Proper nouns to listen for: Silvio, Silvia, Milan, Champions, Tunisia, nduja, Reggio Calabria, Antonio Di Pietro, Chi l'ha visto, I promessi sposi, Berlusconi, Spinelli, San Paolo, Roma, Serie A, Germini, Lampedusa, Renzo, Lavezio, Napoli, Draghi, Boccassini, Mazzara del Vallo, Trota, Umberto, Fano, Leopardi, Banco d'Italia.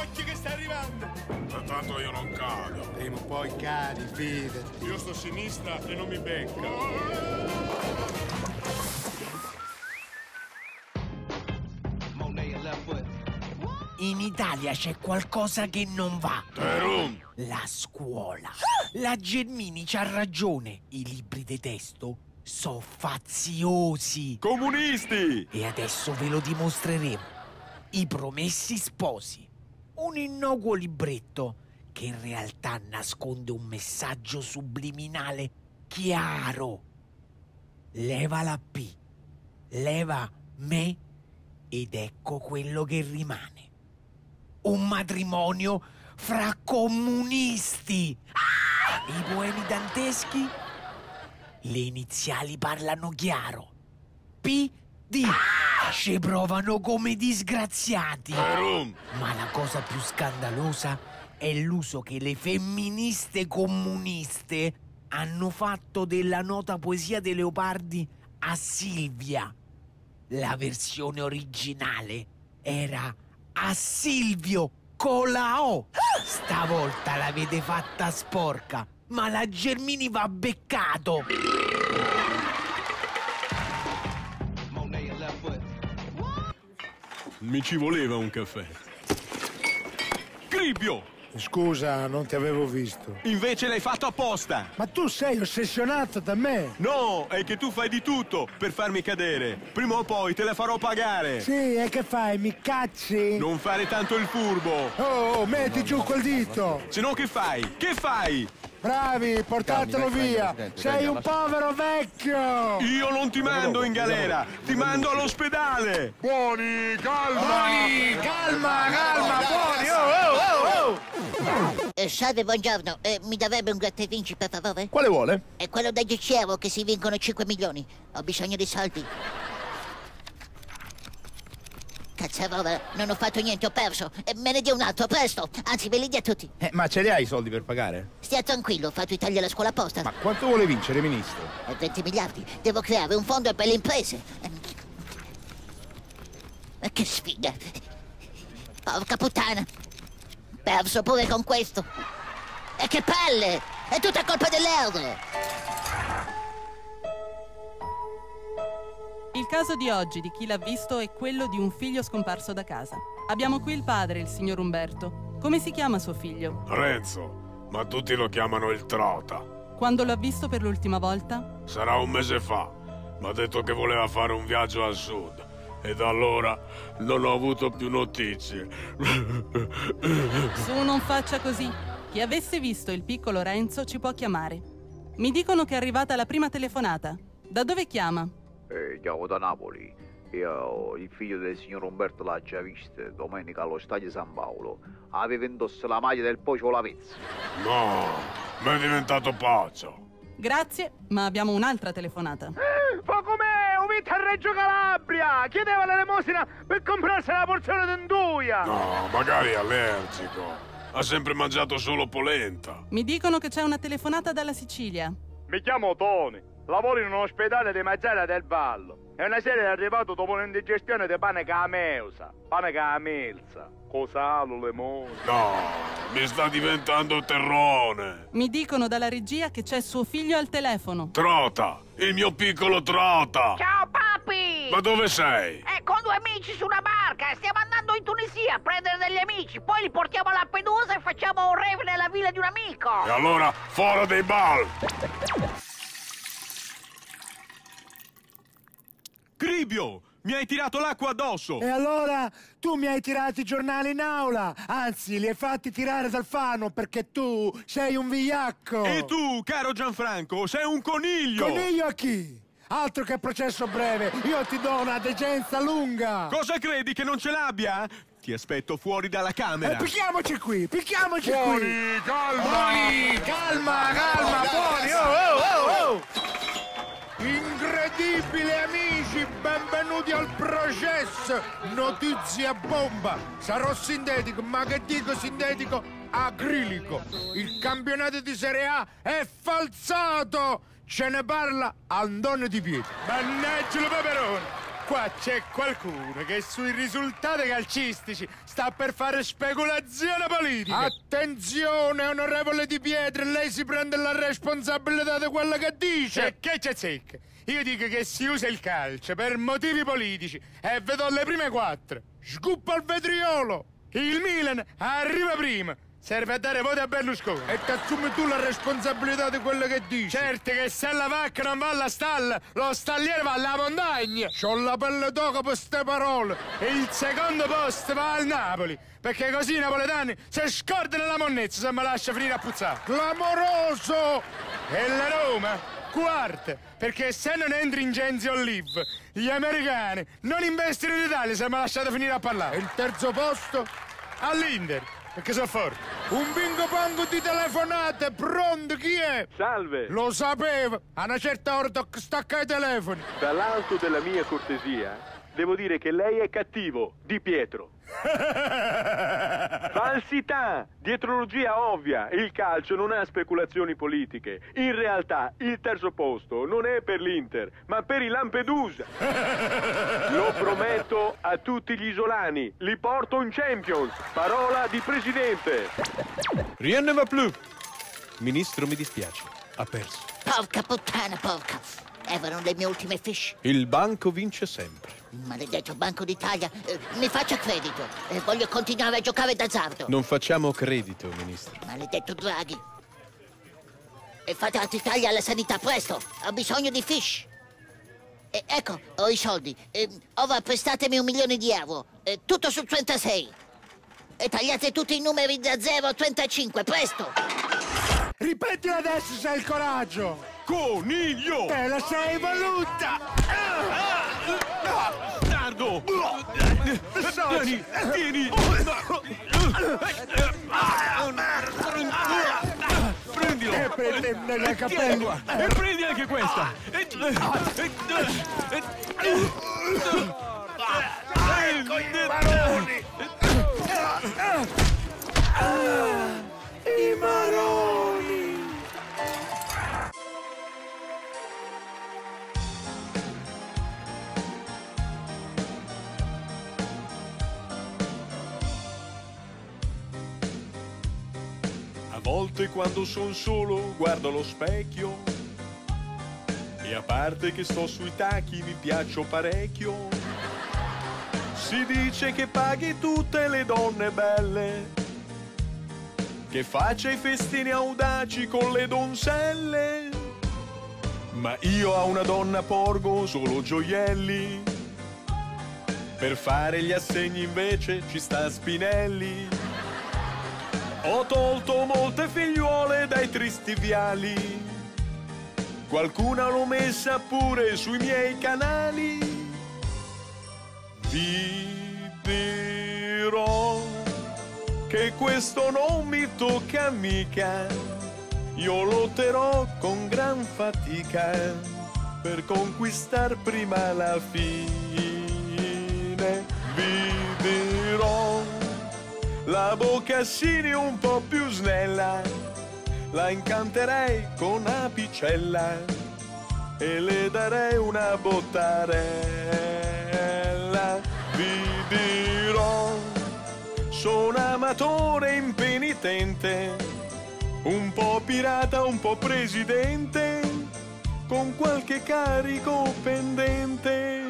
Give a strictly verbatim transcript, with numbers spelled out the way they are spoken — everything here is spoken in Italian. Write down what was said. Occhio che sta arrivando! Ma tanto io non cado. Prima o poi cadi, fidati. Io sto a sinistra e non mi becca. In Italia c'è qualcosa che non va. Terum. La scuola. La Germini c'ha ragione. I libri di testo sono faziosi. Comunisti! E adesso ve lo dimostreremo. I promessi sposi. Un innocuo libretto che in realtà nasconde un messaggio subliminale chiaro. Leva la P, leva me ed ecco quello che rimane. Un matrimonio fra comunisti. Ah! I poemi danteschi? Le iniziali parlano chiaro. P D. Ah! Ci provano come disgraziati. Ma la cosa più scandalosa è l'uso che le femministe comuniste hanno fatto della nota poesia dei Leopardi a Silvia. La versione originale era a Silvio con la O. Stavolta l'avete fatta sporca, ma la Germini va beccato. Mi ci voleva un caffè. Cribbio! Scusa, non ti avevo visto. Invece l'hai fatto apposta. Ma tu sei ossessionato da me. No, è che tu fai di tutto per farmi cadere. Prima o poi te la farò pagare. Sì, e che fai? Mi cacci? Non fare tanto il furbo. Oh, oh metti no, no, giù no, quel dito. No, no, no. Se no che fai? Che fai? Bravi, portatelo calmi, vai, via. Calmi, sei calmi, un lascia... povero vecchio. Io non ti mando in galera, ti mando all'ospedale. Buoni, calma. Buoni, calma, calma, buoni. Oh, oh, oh. Eh, salve, buongiorno. Eh, mi darebbe un gratta e vinci, per favore? Quale vuole? È quello da dieci euro che si vincono cinque milioni. Ho bisogno di soldi. Cazzarola, non ho fatto niente, ho perso. E me ne dia un altro, presto. Anzi, ve li dia tutti. Eh, ma ce li hai i soldi per pagare? Stia tranquillo, ho fatto i tagli alla scuola apposta. Ma quanto vuole vincere, ministro? Eh, venti miliardi. Devo creare un fondo per le imprese. Ma che sfiga. Porca puttana. Perso pure con questo. E che palle. È tutta colpa dell'euro. Il caso di oggi di Chi l'ha visto è quello di un figlio scomparso da casa. Abbiamo qui il padre, il signor Umberto. Come si chiama suo figlio? Renzo, ma tutti lo chiamano il Trota. Quando l'ha visto per l'ultima volta? Sarà un mese fa. Mi ha detto che voleva fare un viaggio al sud. E da allora non ho avuto più notizie. Su, non faccia così. Chi avesse visto il piccolo Renzo ci può chiamare. Mi dicono che è arrivata la prima telefonata. Da dove chiama? Eh, chiamo da Napoli. Io, il figlio del signor Umberto l'ha già visto domenica allo stadio San Paolo. Aveva indosso la maglia del pocio Lavezio. No, mi è diventato pazzo. Grazie, ma abbiamo un'altra telefonata. Eh, fa com'è, ho vinto a Reggio Calabria. Chiedeva l'elemosina per comprarsi la porzione di nduja. No, magari è allergico. Ha sempre mangiato solo polenta. Mi dicono che c'è una telefonata dalla Sicilia. Mi chiamo Tony. Lavoro in un ospedale di Mazzara del Vallo. È una serie arrivato dopo un'indigestione di pane cameusa. Pane camelza. Cosalo, limone. No, mi sta diventando terrone. Mi dicono dalla regia che c'è suo figlio al telefono. Trota, il mio piccolo Trota. Ciao papi. Ma dove sei? È con due amici su una barca. Stiamo andando in Tunisia a prendere degli amici. Poi li portiamo a Lampedusa e facciamo un rave nella villa di un amico. E allora, fuori dei bal. Cribbio, mi hai tirato l'acqua addosso! E allora tu mi hai tirato i giornali in aula, anzi li hai fatti tirare dal Fano perché tu sei un vigliacco! E tu, caro Gianfranco, sei un coniglio! Coniglio a chi? Altro che processo breve, io ti do una degenza lunga! Cosa credi che non ce l'abbia? Ti aspetto fuori dalla camera! Eh, picchiamoci qui, picchiamoci buoni, qui! Calma. Buoni, calma! Calma, calma, buoni! Oh, oh, oh, oh. Incredibile amici, benvenuti al processo, notizia bomba, sarò sintetico, ma che dico sintetico? Acrilico, il campionato di Serie A è falsato, ce ne parla Antonio Di Pietro. Mannaggia il peperone, qua c'è qualcuno che sui risultati calcistici sta per fare speculazione politica. Attenzione, onorevole Di Pietro, lei si prende la responsabilità di quello che dice. E che c'è secca? Io dico che si usa il calcio per motivi politici e vedo le prime quattro. Scupa il vetriolo. Il Milan arriva prima. Serve a dare voti a Berlusconi. E ti assumi tu la responsabilità di quello che dici? Certo che se la vacca non va alla stalla, lo stalliere va alla montagna. C'ho la pelle d'oca per ste parole. E il secondo posto va al Napoli, perché così i napoletani se scordano la monnezza se me lascia finire a puzzare. Clamoroso! E la Roma? Quarta, perché se non entri in Genzi Olive, gli americani non investono in Italia se me lasciate finire a parlare. E il terzo posto? All'Inter. Perché sono forte. Un bingo bango di telefonate, pronto, chi è? Salve. Lo sapevo, a una certa ora stacca i telefoni. Dall'alto della mia cortesia, devo dire che lei è cattivo, Di Pietro. Falsità, dietrologia ovvia, il calcio non ha speculazioni politiche. In realtà il terzo posto non è per l'Inter, ma per i Lampedusa. Lo prometto a tutti gli isolani, li porto in Champions. Parola di presidente. Rien ne va plus. Ministro, mi dispiace, ha perso. Porca puttana, porca. Erano le mie ultime fish. Il banco vince sempre. Maledetto Banco d'Italia, eh, mi faccia credito. Eh, voglio continuare a giocare d'azzardo. Non facciamo credito, ministro. Maledetto Draghi. E fate altri tagli alla sanità, presto. Ho bisogno di fish. Eh, ecco, ho i soldi. Eh, ora prestatemi un milione di euro. Eh, tutto su trentasei. E tagliate tutti i numeri da zero a trentacinque, presto. Ripetilo adesso se hai il coraggio. Coniglio! Te la sei voluta! Ah! Nardo! Tieni! Tieni! Prendilo! E prendimi la cappella! E prendi anche questa! Ecco i maroni! I maroni! A volte quando son solo guardo allo specchio e a parte che sto sui tacchi mi piaccio parecchio. Si dice che paghi tutte le donne belle, che faccia i festini audaci con le donzelle, ma io a una donna porgo solo gioielli. Per fare gli assegni invece ci sta Spinelli. Ho tolto molte figliuole dai tristi viali, qualcuna l'ho messa pure sui miei canali. Vi dirò che questo non mi tocca mica, io lotterò con gran fatica per conquistar prima la fine. Vi dirò la Boccassini un po' più snella, la incanterei con apicella e le darei una bottarella. Vi dirò, sono amatore impenitente, un po' pirata, un po' presidente, con qualche carico pendente.